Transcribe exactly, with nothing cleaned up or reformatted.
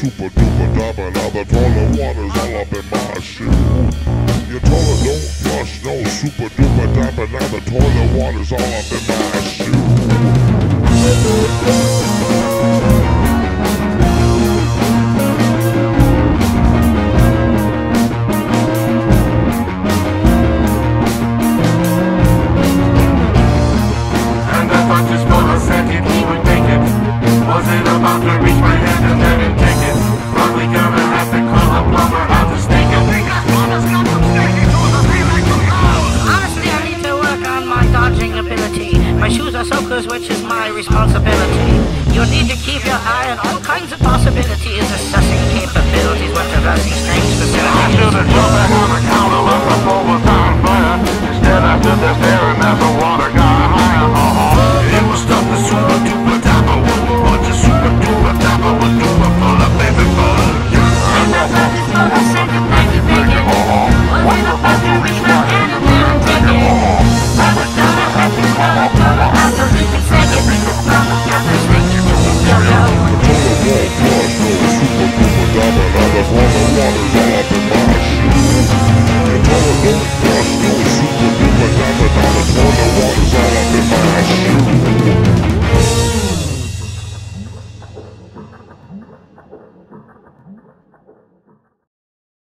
Super duper dabba, now the taller water's all up in my shoe. You taller don't flush, no super duper dabba, now the taller water's all up in my shoe.